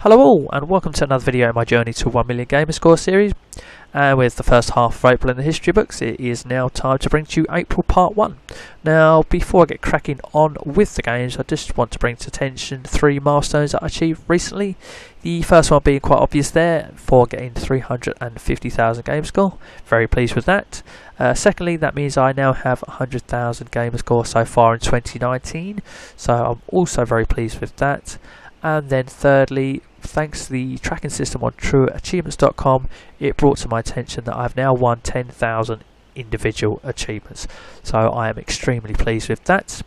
Hello all, and welcome to another video in my Journey to 1 Million Gamer Score series. And with the first half of April in the history books, it is now time to bring to you April Part 1. Now, before I get cracking on with the games, I just want to bring to attention three milestones that I achieved recently. The first one being quite obvious there, for getting 350,000 game score. Very pleased with that. Secondly, that means I now have 100,000 game score so far in 2019. So I'm also very pleased with that. And then thirdly, thanks to the tracking system on TrueAchievements.com, it brought to my attention that I've now won 10,000 individual achievements. So I am extremely pleased with that.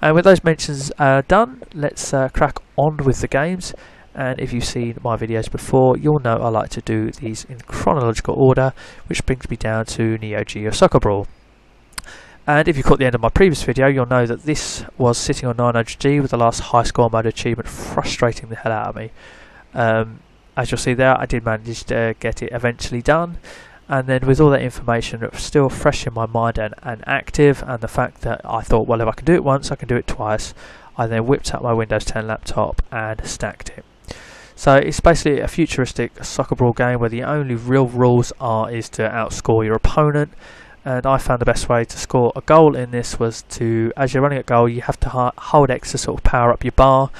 And with those mentions done, let's crack on with the games. And if you've seen my videos before, you'll know I like to do these in chronological order, which brings me down to Neo Geo Soccer Brawl. And if you caught the end of my previous video, you'll know that this was sitting on 900G with the last high score mode achievement frustrating the hell out of me. As you'll see there, I did manage to get it eventually done, and then with all that information still fresh in my mind and active, and the fact that I thought, well, if I can do it once, I can do it twice, I then whipped out my Windows 10 laptop and stacked it. So it's basically a futuristic soccer brawl game where the only real rules is to outscore your opponent. And I found the best way to score a goal in this was to, as you're running at goal, you have to hold X to sort of power up your bar,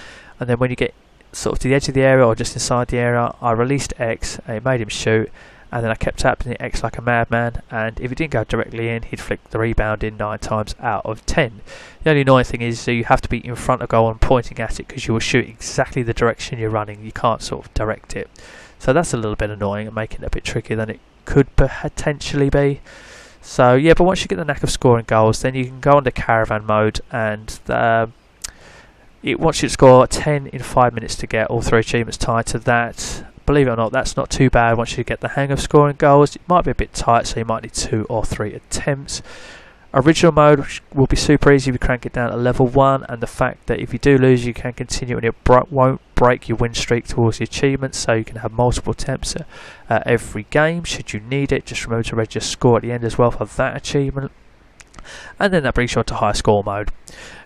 and then when you get sort of to the edge of the area or just inside the area, I released X and it made him shoot, and then I kept tapping the X like a madman, and if it didn't go directly in, he'd flick the rebound in 9 times out of 10. The only annoying thing is that you have to be in front of goal and pointing at it, because you will shoot exactly the direction you're running, you can't sort of direct it. So that's a little bit annoying and making it a bit trickier than it could potentially be. So yeah, but once you get the knack of scoring goals, then you can go into caravan mode, and it wants you to score 10 in 5 minutes to get all 3 achievements tied to that. Believe it or not, that's not too bad once you get the hang of scoring goals. It might be a bit tight, so you might need 2 or 3 attempts. Original mode will be super easy if you crank it down at level 1, and the fact that if you do lose, you can continue and it won't break your win streak towards the achievements, so you can have multiple attempts at every game should you need it. Just remember to register score at the end as well for that achievement. And then that brings you on to high score mode,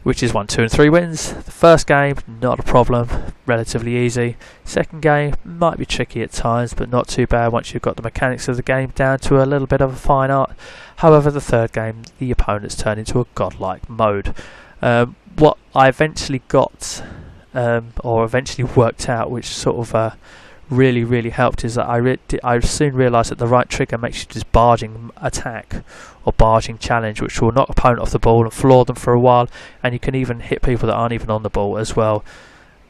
which is 1, 2 and 3 wins. The first game, not a problem, relatively easy. Second game might be tricky at times, but not too bad once you've got the mechanics of the game down to a little bit of a fine art. However, the third game, the opponents turn into a godlike mode. What I eventually got, or eventually worked out, which sort of really helped, is that I soon realised that the right trigger makes you just barging attack or barging challenge, which will knock opponent off the ball and floor them for a while, and you can even hit people that aren't even on the ball as well,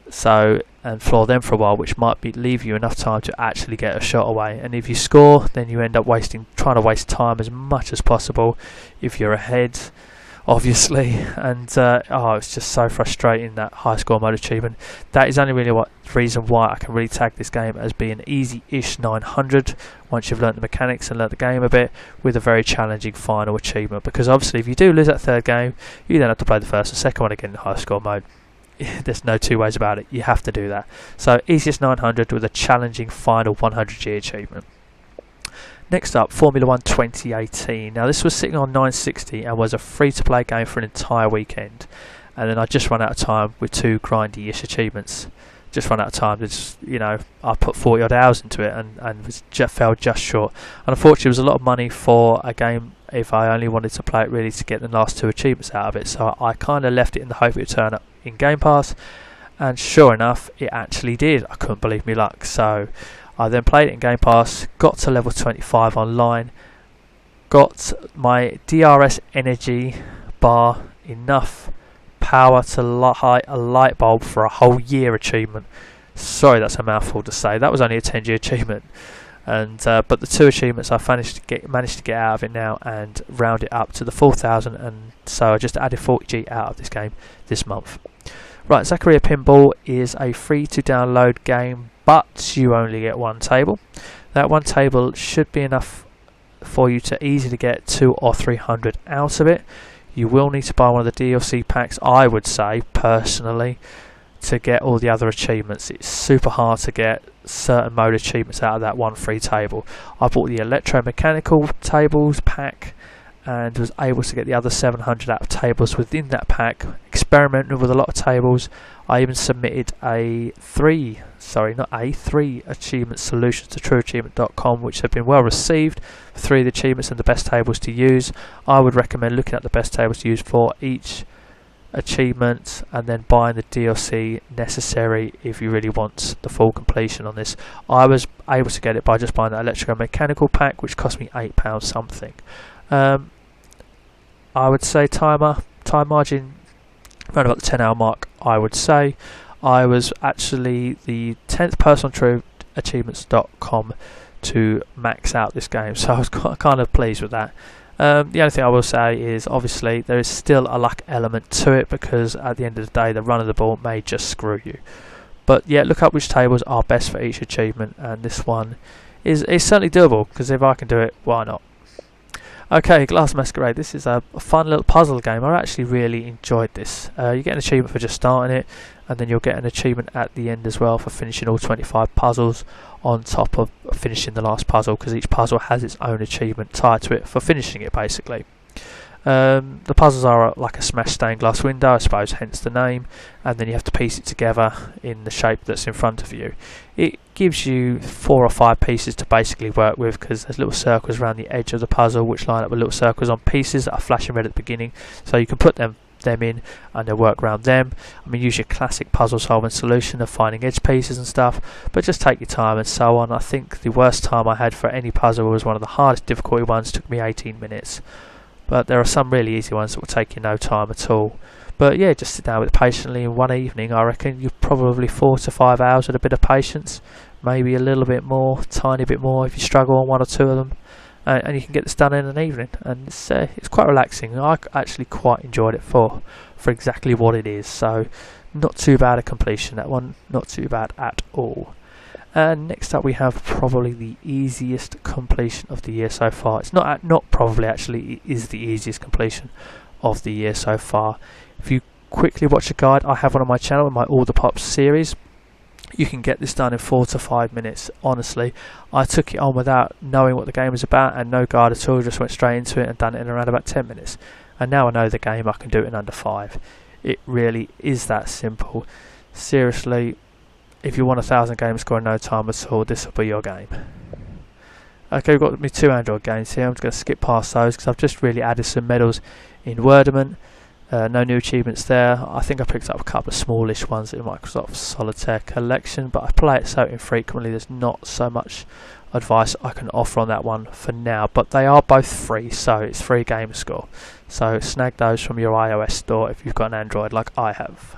so, and floor them for a while, which might leave you enough time to actually get a shot away. And if you score, then you end up trying to waste time as much as possible if you're ahead, obviously. And oh, it's just so frustrating, that high score mode achievement. That is only really what reason why I can really tag this game as being easy-ish 900 once you've learnt the mechanics and learnt the game a bit, with a very challenging final achievement, because obviously if you do lose that third game, you then have to play the first and second one again in high score mode. There's no two ways about it, you have to do that. So easiest 900 with a challenging final 100G achievement. Next up, Formula One 2018. Now this was sitting on 960 and was a free-to-play game for an entire weekend. And then I just ran out of time with 2 grindy-ish achievements. Just run out of time. Just, you know, I put 40 odd hours into it and was fell just short. And unfortunately, it was a lot of money for a game if I only wanted to play it really to get the last 2 achievements out of it. So I kind of left it in the hope it would turn up in Game Pass. And sure enough, it actually did. I couldn't believe my luck. So I then played it in Game Pass, got to level 25 online, got my DRS energy bar enough power to light a light bulb for a whole year achievement. Sorry, that's a mouthful to say. That was only a 10G achievement, and but the 2 achievements I managed to get out of it now and round it up to the 4,000, and so I just added 40G out of this game this month. Right, Zachariah Pinball is a free to download game, but you only get 1 table. That 1 table should be enough for you to easily get 200 or 300 out of it. You will need to buy one of the DLC packs, I would say, personally, to get all the other achievements. It's super hard to get certain mode achievements out of that 1 free table. I bought the electromechanical tables pack and was able to get the other 700 out of tables within that pack, experimented with a lot of tables. I even submitted three achievement solutions to TrueAchievement.com, which have been well received. Three of the achievements and the best tables to use. I would recommend looking at the best tables to use for each achievement and then buying the DLC necessary if you really want the full completion on this. I was able to get it by just buying that electrical mechanical pack, which cost me £8 something. I would say time margin around about the 10-hour mark. I would say I was actually the 10th person on TrueAchievements.com to max out this game, so I was kind of pleased with that. The only thing I will say is obviously there is still a luck element to it, because at the end of the day the run of the ball may just screw you. But yeah, look up which tables are best for each achievement, and this one is certainly doable, because if I can do it, why not? Okay, Glass Masquerade, this is a fun little puzzle game. I actually really enjoyed this. You get an achievement for just starting it, and then you'll get an achievement at the end as well for finishing all 25 puzzles on top of finishing the last puzzle, because each puzzle has its own achievement tied to it for finishing it, basically. The puzzles are like a smashed stained glass window, I suppose, hence the name, and then you have to piece it together in the shape that's in front of you. It gives you 4 or 5 pieces to basically work with, because there's little circles around the edge of the puzzle which line up with little circles on pieces that are flashing red at the beginning, so you can put them in and they'll work around them. I mean, use your classic puzzle solving solution of finding edge pieces and stuff, but just take your time and so on. I think the worst time I had for any puzzle was one of the hardest difficulty ones, took me 18 minutes. But there are some really easy ones that will take you no time at all. But yeah, just sit down with it patiently, and one evening I reckon you've probably 4 to 5 hours with a bit of patience, maybe a little bit more, tiny bit more if you struggle on 1 or 2 of them, and you can get this done in an evening. And it's quite relaxing. I actually quite enjoyed it for exactly what it is, so not too bad a completion, that one, not too bad at all. And next up we have probably the easiest completion of the year so far. It's not probably, actually it is the easiest completion of the year so far. If you quickly watch a guide I have one on my channel in my All the Pops series, you can get this done in 4 to 5 minutes. Honestly, I took it on without knowing what the game was about and no guide at all, just went straight into it and done it in around about 10 minutes. And now I know the game, I can do it in under 5. It really is that simple. Seriously, if you want 1,000 game score in no time at all, this will be your game. Okay, we've got me 2 Android games here. I'm just going to skip past those because I've just really added some medals in Wordament. No new achievements there. I think I picked up a couple of smallish ones in Microsoft's Solitaire collection, but I play it so infrequently there's not so much advice I can offer on that one for now. But they are both free, so it's free game score. So snag those from your iOS store if you've got an Android like I have.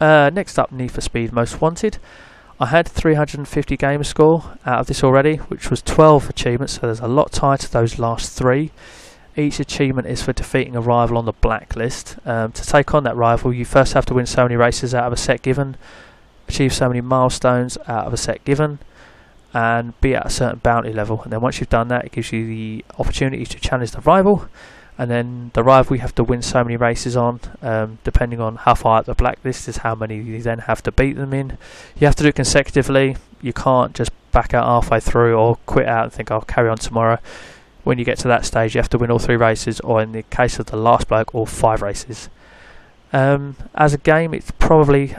Next up, Need for Speed Most Wanted. I had 350 game score out of this already, which was 12 achievements, so there's a lot tied to those last 3. Each achievement is for defeating a rival on the blacklist. To take on that rival, you first have to win so many races out of a set given, achieve so many milestones out of a set given, and be at a certain bounty level. And then once you've done that, it gives you the opportunity to challenge the rival. And then the rival you have to win so many races on, depending on how far up the blacklist is how many you then have to beat them in. You have to do it consecutively. You can't just back out halfway through or quit out and think I'll carry on tomorrow. When you get to that stage you have to win all 3 races, or in the case of the last bloke, all 5 races. As a game it's probably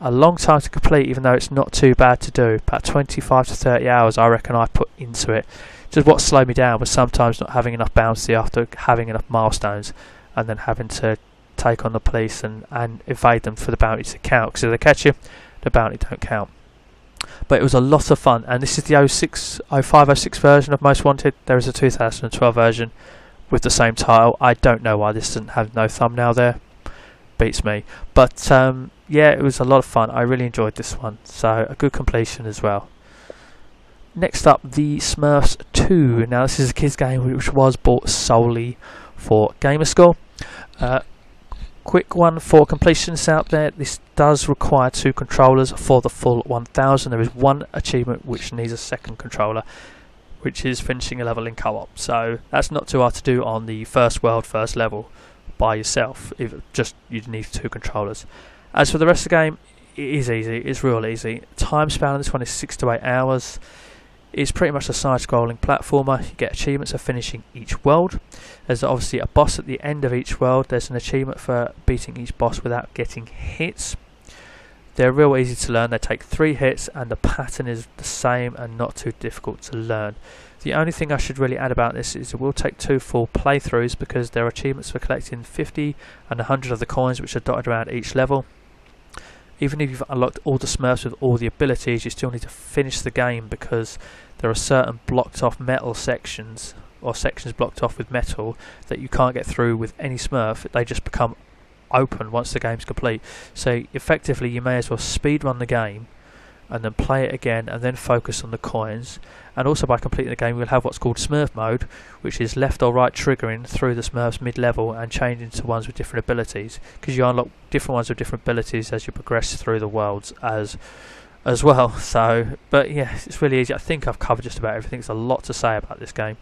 a long time to complete, even though it's not too bad to do. About 25 to 30 hours I reckon I put into it. Just what slowed me down was sometimes not having enough bounty after having enough milestones, and then having to take on the police and evade them for the bounty to count, because if they catch you the bounty don't count. But it was a lot of fun, and this is the 0506 version of Most Wanted. There is a 2012 version with the same title. I don't know why this doesn't have no thumbnail there, beats me. But yeah, it was a lot of fun. I really enjoyed this one, so a good completion as well. Next up, The Smurfs 2. Now this is a kids game which was bought solely for gamerscore. Quick one for completionists out there, this does require 2 controllers for the full 1000. There is one achievement which needs a second controller, which is finishing a level in co-op. So that's not too hard to do on the first world, first level by yourself, if just you need 2 controllers. As for the rest of the game, it is easy, it's real easy. Time span on this one is 6 to 8 hours. It's pretty much a side-scrolling platformer. You get achievements for finishing each world. There's obviously a boss at the end of each world. There's an achievement for beating each boss without getting hits. They're real easy to learn. They take 3 hits and the pattern is the same and not too difficult to learn. The only thing I should really add about this is it will take 2 full playthroughs because there are achievements for collecting 50 and 100 of the coins which are dotted around each level. Even if you've unlocked all the Smurfs with all the abilities, you still need to finish the game because there are certain blocked off metal sections, or sections blocked off with metal, that you can't get through with any Smurf. They just become open once the game's complete, so effectively you may as well speed run the game and then play it again and then focus on the coins. And also by completing the game we'll have what's called Smurf mode, which is left or right triggering through the Smurfs mid-level and changing to ones with different abilities, because you unlock different ones with different abilities as you progress through the worlds as well. So but yeah, it's really easy. I think I've covered just about everything. There's a lot to say about this game.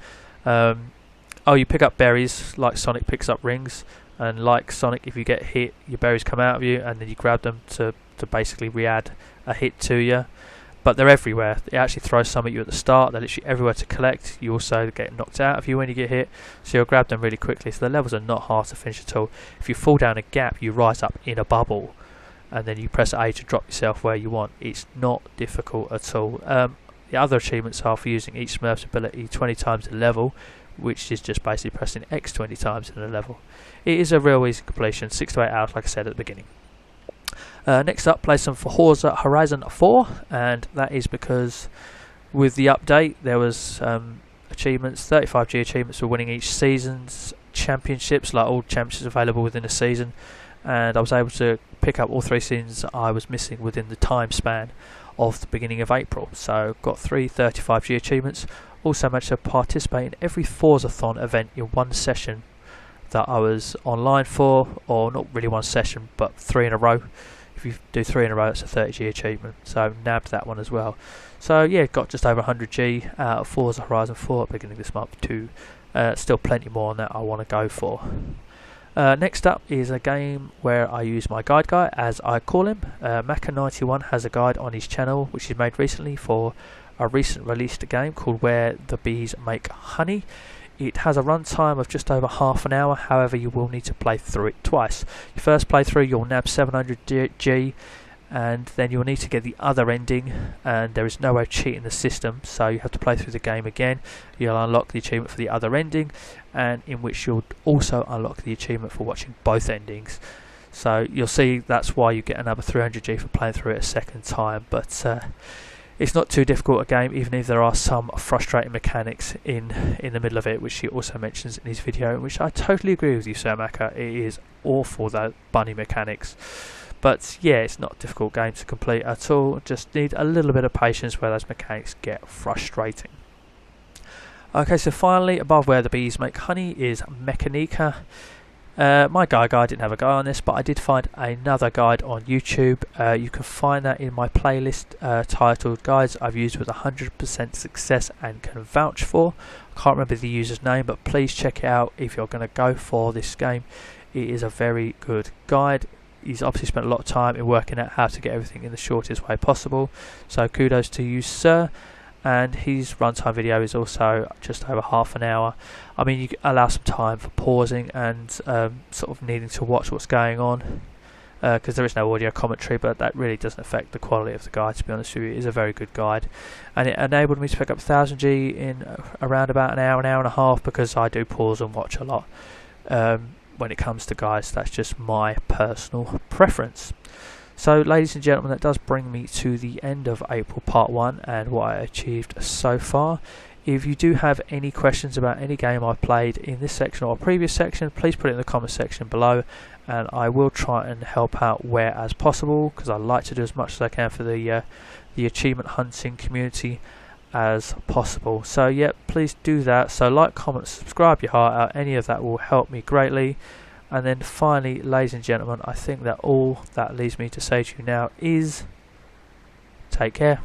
Oh, you pick up berries like Sonic picks up rings. And like Sonic, if you get hit, your berries come out of you and then you grab them to basically re-add a hit to you. But they're everywhere. It actually throws some at you at the start. They're literally everywhere to collect. You also get knocked out of you when you get hit, so you'll grab them really quickly. So the levels are not hard to finish at all. If you fall down a gap, you rise up in a bubble and then you press A to drop yourself where you want. It's not difficult at all. The other achievements are for using each Smurf's ability 20 times a level, which is just basically pressing X 20 times in a level. It is a real easy completion, 6 to 8 hours like I said at the beginning. Next up, play some Forza Horizon 4, and that is because with the update there was achievements, 35G achievements for winning each season's championships, like all championships available within a season, and I was able to pick up all 3 seasons I was missing within the time span of the beginning of April. So got 3 35G achievements. Also managed to participate in every Forzathon event in one session that I was online for, or not really one session but 3 in a row. If you do 3 in a row, it's a 30G achievement, so nabbed that one as well. So yeah, got just over 100G out of Forza Horizon 4 at the beginning of this month too. Still plenty more on that I want to go for. Next up is a game where I use my guide guy, as I call him. Maca91 has a guide on his channel which he made recently for a recent released game called Where the Bees Make Honey. It has a runtime of just over half an hour, however you will need to play through it twice. Your first playthrough you'll nab 700G and then you'll need to get the other ending, and there is no way of cheating the system, so you have to play through the game again. You'll unlock the achievement for the other ending, and in which you'll also unlock the achievement for watching both endings. So you'll see that's why you get another 300G for playing through it a second time, but it's not too difficult a game, even if there are some frustrating mechanics in the middle of it, which he also mentions in his video, which I totally agree with you, Sir Maca. It is awful, though, bunny mechanics. But yeah, it's not a difficult game to complete at all. Just need a little bit of patience where those mechanics get frustrating. Okay, so finally, above Where the Bees Make Honey is Mechanica. My guide didn't have a guide on this, but I did find another guide on YouTube. You can find that in my playlist titled Guides I've Used with 100% Success and Can Vouch For. I can't remember the user's name, but please check it out if you're going to go for this game. It is a very good guide. He's obviously spent a lot of time in working out how to get everything in the shortest way possible, so kudos to you, sir. And his runtime video is also just over half an hour. I mean, you allow some time for pausing and sort of needing to watch what's going on, because there is no audio commentary, but that really doesn't affect the quality of the guide, to be honest with you. It is a very good guide, and it enabled me to pick up 1000G in around about an hour and a half, because I do pause and watch a lot when it comes to guides. That's just my personal preference. So ladies and gentlemen, that does bring me to the end of April part 1 and what I achieved so far. If you do have any questions about any game I've played in this section or a previous section, please put it in the comment section below and I will try and help out where as possible, because I like to do as much as I can for the achievement hunting community as possible. So yeah, please do that. So like, comment, subscribe your heart out, any of that will help me greatly. And then finally, ladies and gentlemen, I think that all that leaves me to say to you now is take care.